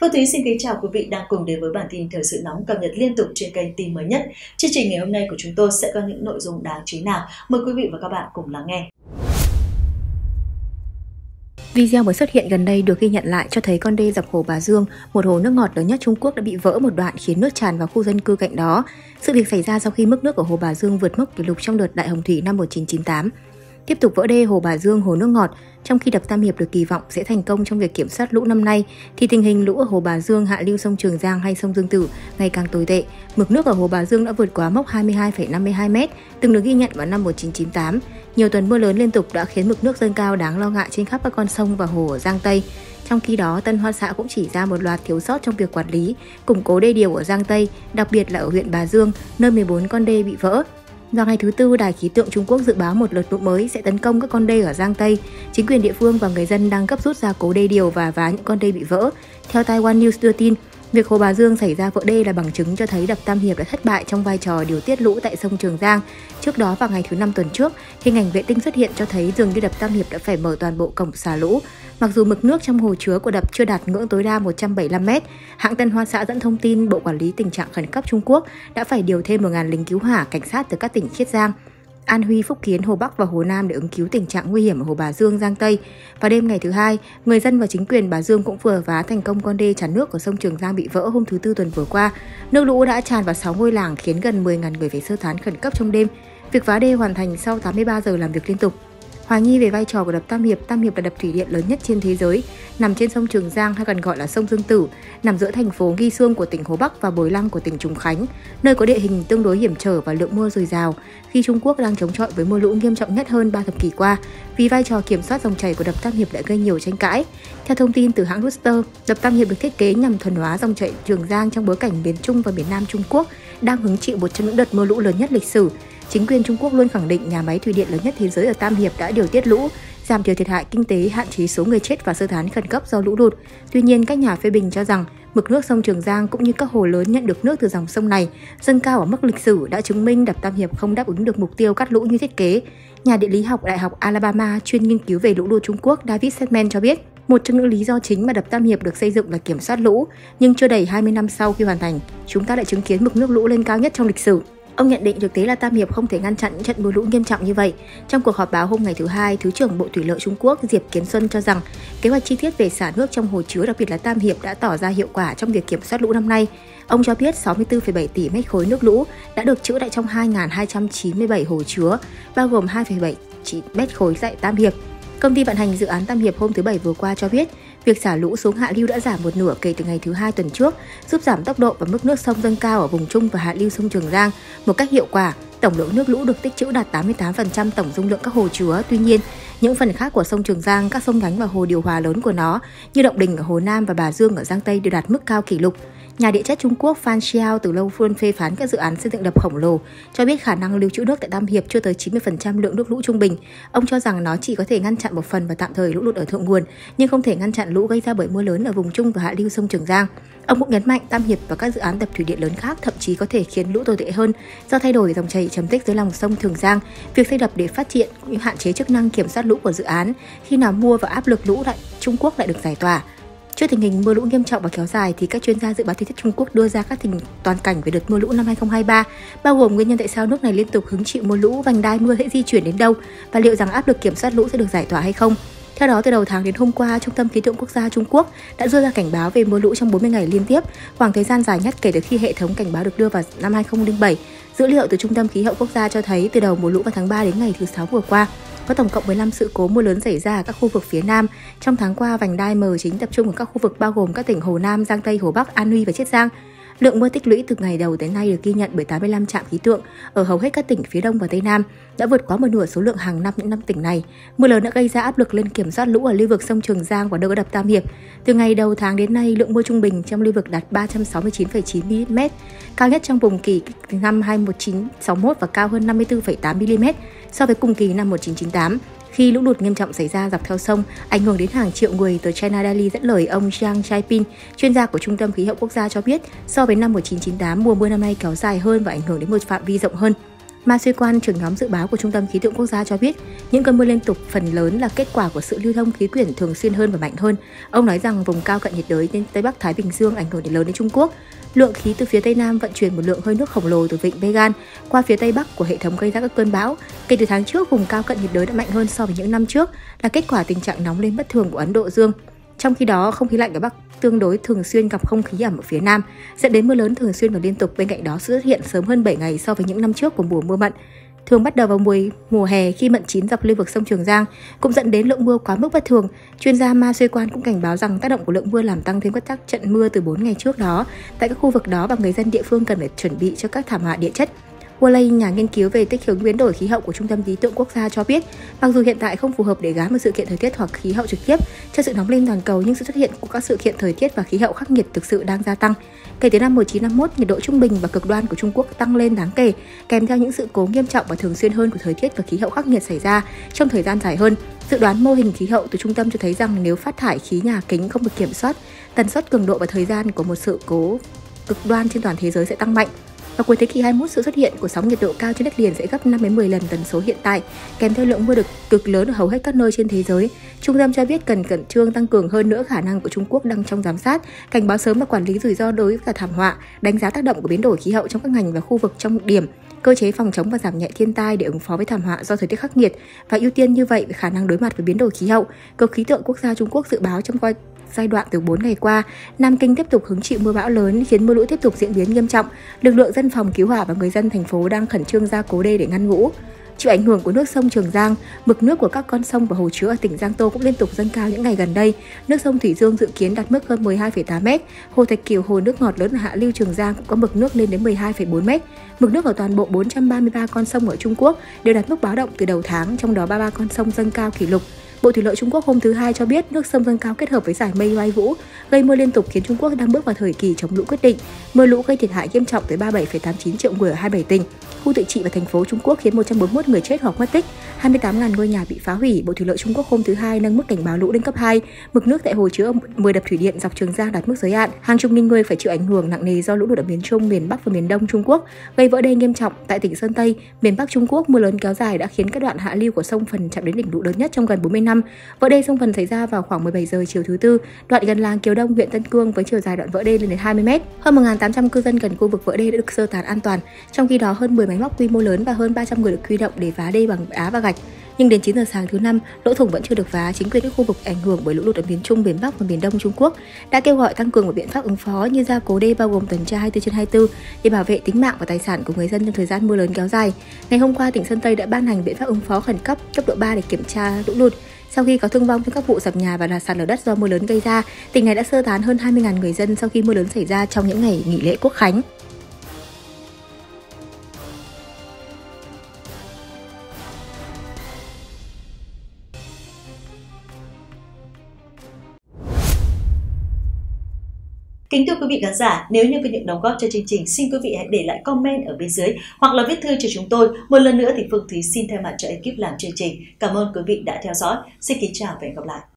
Phương Thúy xin kính chào quý vị đang cùng đến với bản tin thời sự nóng cập nhật liên tục trên kênh tin mới nhất. Chương trình ngày hôm nay của chúng tôi sẽ có những nội dung đáng chú ý nào? Mời quý vị và các bạn cùng lắng nghe. Video mới xuất hiện gần đây được ghi nhận lại cho thấy con đê dọc Hồ Bà Dương, một hồ nước ngọt lớn nhất Trung Quốc, đã bị vỡ một đoạn khiến nước tràn vào khu dân cư cạnh đó. Sự việc xảy ra sau khi mức nước ở Hồ Bà Dương vượt mốc kỷ lục trong đợt đại hồng thủy năm 1998. Tiếp tục vỡ đê Hồ Bà Dương, hồ nước ngọt, trong khi đập Tam Hiệp được kỳ vọng sẽ thành công trong việc kiểm soát lũ năm nay, thì tình hình lũ ở Hồ Bà Dương, hạ lưu sông Trường Giang hay sông Dương Tử ngày càng tồi tệ. Mực nước ở Hồ Bà Dương đã vượt quá mốc 22,52 m, từng được ghi nhận vào năm 1998. Nhiều tuần mưa lớn liên tục đã khiến mực nước dâng cao đáng lo ngại trên khắp các con sông và hồ ở Giang Tây. Trong khi đó, Tân Hoa Xã cũng chỉ ra một loạt thiếu sót trong việc quản lý, củng cố đê điều ở Giang Tây, đặc biệt là ở huyện Bà Dương, nơi 14 con đê bị vỡ. Vào ngày thứ Tư, Đài khí tượng Trung Quốc dự báo một đợt lũ mới sẽ tấn công các con đê ở Giang Tây. Chính quyền địa phương và người dân đang gấp rút ra cố đê điều và vá những con đê bị vỡ. Theo Taiwan News đưa tin, việc Hồ Bà Dương xảy ra vỡ đê là bằng chứng cho thấy đập Tam Hiệp đã thất bại trong vai trò điều tiết lũ tại sông Trường Giang. Trước đó, vào ngày thứ Năm tuần trước, hình ảnh vệ tinh xuất hiện cho thấy dường như đập Tam Hiệp đã phải mở toàn bộ cổng xả lũ. Mặc dù mực nước trong hồ chứa của đập chưa đạt ngưỡng tối đa 175 m, hãng Tân Hoa Xã dẫn thông tin Bộ Quản lý Tình trạng Khẩn cấp Trung Quốc đã phải điều thêm 1.000 lính cứu hỏa, cảnh sát từ các tỉnh Chiết Giang, An Huy, Phúc Kiến, Hồ Bắc và Hồ Nam để ứng cứu tình trạng nguy hiểm ở Hồ Bà Dương, Giang Tây. Vào đêm ngày thứ Hai, người dân và chính quyền Bà Dương cũng vừa vá thành công con đê chắn nước của sông Trường Giang bị vỡ hôm thứ Tư tuần vừa qua. Nước lũ đã tràn vào 6 ngôi làng khiến gần 10.000 người phải sơ tán khẩn cấp trong đêm. Việc vá đê hoàn thành sau 83 giờ làm việc liên tục. Hoài nghi về vai trò của đập Tam Hiệp. Tam Hiệp là đập thủy điện lớn nhất trên thế giới, nằm trên sông Trường Giang hay còn gọi là sông Dương Tử, nằm giữa thành phố Nghi Xương của tỉnh Hồ Bắc và Bồi Lăng của tỉnh Trùng Khánh, nơi có địa hình tương đối hiểm trở và lượng mưa dồi dào, khi Trung Quốc đang chống chọi với mưa lũ nghiêm trọng nhất hơn 3 thập kỷ qua. Vì vai trò kiểm soát dòng chảy của đập Tam Hiệp đã gây nhiều tranh cãi. Theo thông tin từ hãng Reuters, đập Tam Hiệp được thiết kế nhằm thuần hóa dòng chảy Trường Giang trong bối cảnh miền Trung và miền Nam Trung Quốc đang hứng chịu một trong những đợt mưa lũ lớn nhất lịch sử. Chính quyền Trung Quốc luôn khẳng định nhà máy thủy điện lớn nhất thế giới ở Tam Hiệp đã điều tiết lũ, giảm thiểu thiệt hại kinh tế, hạn chế số người chết và sơ tán khẩn cấp do lũ lụt. Tuy nhiên, các nhà phê bình cho rằng mực nước sông Trường Giang cũng như các hồ lớn nhận được nước từ dòng sông này dâng cao ở mức lịch sử đã chứng minh đập Tam Hiệp không đáp ứng được mục tiêu cắt lũ như thiết kế. Nhà địa lý học Đại học Alabama chuyên nghiên cứu về lũ lụt Trung Quốc David Sedman cho biết, một trong những lý do chính mà đập Tam Hiệp được xây dựng là kiểm soát lũ, nhưng chưa đầy 20 năm sau khi hoàn thành, chúng ta lại chứng kiến mực nước lũ lên cao nhất trong lịch sử. Ông nhận định thực tế là Tam Hiệp không thể ngăn chặn những trận mưa lũ nghiêm trọng như vậy. Trong cuộc họp báo hôm ngày thứ Hai, Thứ trưởng Bộ Thủy lợi Trung Quốc Diệp Kiến Xuân cho rằng kế hoạch chi tiết về xả nước trong hồ chứa, đặc biệt là Tam Hiệp, đã tỏ ra hiệu quả trong việc kiểm soát lũ năm nay. Ông cho biết 64,7 tỷ mét khối nước lũ đã được trữ tại trong 2.297 hồ chứa, bao gồm 2,7 mét khối tại Tam Hiệp. Công ty vận hành dự án Tam Hiệp hôm thứ Bảy vừa qua cho biết, việc xả lũ xuống hạ lưu đã giảm một nửa kể từ ngày thứ Hai tuần trước, giúp giảm tốc độ và mức nước sông dâng cao ở vùng Trung và hạ lưu sông Trường Giang một cách hiệu quả. Tổng lượng nước lũ được tích trữ đạt 88% tổng dung lượng các hồ chứa. Tuy nhiên, những phần khác của sông Trường Giang, các sông nhánh và hồ điều hòa lớn của nó như Động Đình ở Hồ Nam và Bà Dương ở Giang Tây đều đạt mức cao kỷ lục. Nhà địa chất Trung Quốc Fan Xiao từ lâu luôn phê phán các dự án xây dựng đập khổng lồ, cho biết khả năng lưu trữ nước tại Tam Hiệp chưa tới 90% lượng nước lũ trung bình. Ông cho rằng nó chỉ có thể ngăn chặn một phần và tạm thời lũ lụt ở thượng nguồn, nhưng không thể ngăn chặn lũ gây ra bởi mưa lớn ở vùng Trung và hạ lưu sông Trường Giang. Ông cũng nhấn mạnh Tam Hiệp và các dự án đập thủy điện lớn khác thậm chí có thể khiến lũ tồi tệ hơn do thay đổi dòng chảy chấm tích dưới lòng sông Trường Giang. Việc xây đập để phát triển cũng như hạn chế chức năng kiểm soát lũ của dự án khi nào mua và áp lực lũ tại Trung Quốc lại được giải tỏa. Trước tình hình mưa lũ nghiêm trọng và kéo dài thì các chuyên gia dự báo thời tiết Trung Quốc đưa ra các tình toàn cảnh về đợt mưa lũ năm 2023, bao gồm nguyên nhân tại sao nước này liên tục hứng chịu mưa lũ, vành đai mưa sẽ di chuyển đến đâu và liệu rằng áp lực kiểm soát lũ sẽ được giải tỏa hay không. Theo đó, từ đầu tháng đến hôm qua, Trung tâm Khí tượng Quốc gia Trung Quốc đã đưa ra cảnh báo về mưa lũ trong 40 ngày liên tiếp, khoảng thời gian dài nhất kể từ khi hệ thống cảnh báo được đưa vào năm 2007. Dữ liệu từ Trung tâm Khí hậu Quốc gia cho thấy từ đầu mùa lũ vào tháng 3 đến ngày thứ Sáu vừa qua, có tổng cộng 15 sự cố mưa lớn xảy ra ở các khu vực phía Nam. Trong tháng qua, vành đai M chính tập trung ở các khu vực bao gồm các tỉnh Hồ Nam, Giang Tây, Hồ Bắc, An Huy và Chiết Giang. Lượng mưa tích lũy từ ngày đầu tới nay được ghi nhận bởi 85 trạm khí tượng ở hầu hết các tỉnh phía Đông và Tây Nam, đã vượt quá một nửa số lượng hàng năm những năm tỉnh này. Mưa lớn đã gây ra áp lực lên kiểm soát lũ ở lưu vực sông Trường Giang và đập đập Tam Hiệp. Từ ngày đầu tháng đến nay, lượng mưa trung bình trong lưu vực đạt 369,9 mm, cao nhất trong vùng kỳ năm 1961 và cao hơn 54,8 mm so với cùng kỳ năm 1998. Khi lũ lụt nghiêm trọng xảy ra dọc theo sông, ảnh hưởng đến hàng triệu người, từ China Daily dẫn lời ông Zhang Chaiping, chuyên gia của Trung tâm Khí hậu Quốc gia cho biết, so với năm 1998, mùa mưa năm nay kéo dài hơn và ảnh hưởng đến một phạm vi rộng hơn. Ma Suy Quan, trưởng nhóm dự báo của Trung tâm Khí tượng Quốc gia cho biết, những cơn mưa liên tục phần lớn là kết quả của sự lưu thông khí quyển thường xuyên hơn và mạnh hơn. Ông nói rằng vùng cao cận nhiệt đới đến Tây Bắc Thái Bình Dương ảnh hưởng lớn đến Trung Quốc. Lượng khí từ phía Tây Nam vận chuyển một lượng hơi nước khổng lồ từ vịnh Bengal qua phía Tây Bắc của hệ thống gây ra các cơn bão. Kể từ tháng trước, vùng cao cận nhiệt đới đã mạnh hơn so với những năm trước, là kết quả tình trạng nóng lên bất thường của Ấn Độ Dương. Trong khi đó, không khí lạnh ở Bắc tương đối thường xuyên gặp không khí ẩm ở phía Nam, dẫn đến mưa lớn thường xuyên và liên tục. Bên cạnh đó, sự xuất hiện sớm hơn 7 ngày so với những năm trước của mùa mưa mận, thường bắt đầu vào mùa hè khi mận chín dọc lưu vực sông Trường Giang, cũng dẫn đến lượng mưa quá mức bất thường. Chuyên gia Ma Suy Quan cũng cảnh báo rằng tác động của lượng mưa làm tăng thêm các trận mưa từ 4 ngày trước đó tại các khu vực đó, và người dân địa phương cần phải chuẩn bị cho các thảm họa địa chất. Wu Lei, nhà nghiên cứu về tích hướng biến đổi khí hậu của Trung tâm Khí tượng Quốc gia cho biết, mặc dù hiện tại không phù hợp để gán một sự kiện thời tiết hoặc khí hậu trực tiếp cho sự nóng lên toàn cầu, nhưng sự xuất hiện của các sự kiện thời tiết và khí hậu khắc nghiệt thực sự đang gia tăng. Kể từ năm 1951, nhiệt độ trung bình và cực đoan của Trung Quốc tăng lên đáng kể, kèm theo những sự cố nghiêm trọng và thường xuyên hơn của thời tiết và khí hậu khắc nghiệt xảy ra trong thời gian dài hơn. Dự đoán mô hình khí hậu từ trung tâm cho thấy rằng nếu phát thải khí nhà kính không được kiểm soát, tần suất, cường độ và thời gian của một sự cố cực đoan trên toàn thế giới sẽ tăng mạnh. Vào cuối thế kỷ 21, sự xuất hiện của sóng nhiệt độ cao trên đất liền sẽ gấp 5 đến 10 lần tần số hiện tại, kèm theo lượng mưa cực lớn ở hầu hết các nơi trên thế giới. Trung tâm cho biết cần khẩn trương tăng cường hơn nữa khả năng của Trung Quốc đang trong giám sát, cảnh báo sớm và quản lý rủi ro đối với cả thảm họa, đánh giá tác động của biến đổi khí hậu trong các ngành và khu vực trọng điểm, cơ chế phòng chống và giảm nhẹ thiên tai để ứng phó với thảm họa do thời tiết khắc nghiệt, và ưu tiên như vậy khả năng đối mặt với biến đổi khí hậu. Cơ khí tượng quốc gia Trung Quốc dự báo trong giai đoạn từ 4 ngày qua, Nam Kinh tiếp tục hứng chịu mưa bão lớn khiến mưa lũ tiếp tục diễn biến nghiêm trọng. Lực lượng dân phòng cứu hỏa và người dân thành phố đang khẩn trương gia cố đê để ngăn lũ. Chịu ảnh hưởng của nước sông Trường Giang, mực nước của các con sông và hồ chứa ở tỉnh Giang Tô cũng liên tục dâng cao những ngày gần đây. Nước sông Thủy Dương dự kiến đạt mức hơn 12,8 m. Hồ Thạch Kiều, hồ nước ngọt lớn ở hạ lưu Trường Giang cũng có mực nước lên đến 12,4 m. Mực nước ở toàn bộ 433 con sông ở Trung Quốc đều đạt mức báo động từ đầu tháng, trong đó 33 con sông dâng cao kỷ lục. Bộ Thủy lợi Trung Quốc hôm thứ Hai cho biết nước sông dâng cao kết hợp với dải mây bay vũ gây mưa liên tục khiến Trung Quốc đang bước vào thời kỳ chống lũ quyết định. Mưa lũ gây thiệt hại nghiêm trọng tới 37,89 triệu người ở 27 tỉnh, khu tự trị và thành phố Trung Quốc, khiến 141 người chết hoặc mất tích, 28.000 ngôi nhà bị phá hủy. Bộ Thủy lợi Trung Quốc hôm thứ Hai nâng mức cảnh báo lũ lên cấp 2. Mực nước tại hồ chứa 10 đập thủy điện dọc Trường Giang đạt mức giới hạn. Hàng chục nghìn người phải chịu ảnh hưởng nặng nề do lũ lụt ở miền Trung, miền Bắc và miền Đông Trung Quốc, gây vỡ đê nghiêm trọng tại tỉnh Sơn Tây, miền Bắc Trung Quốc. Mưa lớn kéo dài đã khiến các đoạn hạ lưu của sông Phần chạm đến đỉnh lũ lớn nhất trong gần 40 năm. Vỡ đê sông Phần xảy ra vào khoảng 17 giờ chiều thứ Tư, đoạn gần làng Kiều Đông, huyện Tân Cương, với chiều dài đoạn vỡ đê lên đến 20 m. Hơn 1.800 cư dân gần khu vực vỡ đê đã được sơ tán an toàn. Trong khi đó, hơn 10 máy móc quy mô lớn và hơn 300 người được huy động để vá đê bằng đá và gạch. Nhưng đến 9 giờ sáng thứ Năm, lỗ thủng vẫn chưa được vá. Chính quyền các khu vực ảnh hưởng bởi lũ lụt ở miền Trung, miền Bắc và miền Đông Trung Quốc đã kêu gọi tăng cường một biện pháp ứng phó như gia cố đê, bao gồm tuần tra 24/24 để bảo vệ tính mạng và tài sản của người dân trong thời gian mưa lớn kéo dài. Ngày hôm qua, tỉnh Sơn Tây đã ban hành biện pháp ứng phó khẩn cấp cấp độ 3 để kiểm tra lũ lụt. Sau khi có thương vong trong các vụ sập nhà và sạt lở đất do mưa lớn gây ra, tỉnh này đã sơ tán hơn 20.000 người dân sau khi mưa lớn xảy ra trong những ngày nghỉ lễ Quốc khánh. Kính thưa quý vị khán giả, nếu như có những đóng góp cho chương trình, xin quý vị hãy để lại comment ở bên dưới hoặc là viết thư cho chúng tôi. Một lần nữa thì Phương Thúy xin thay mặt cho ekip làm chương trình. Cảm ơn quý vị đã theo dõi. Xin kính chào và hẹn gặp lại.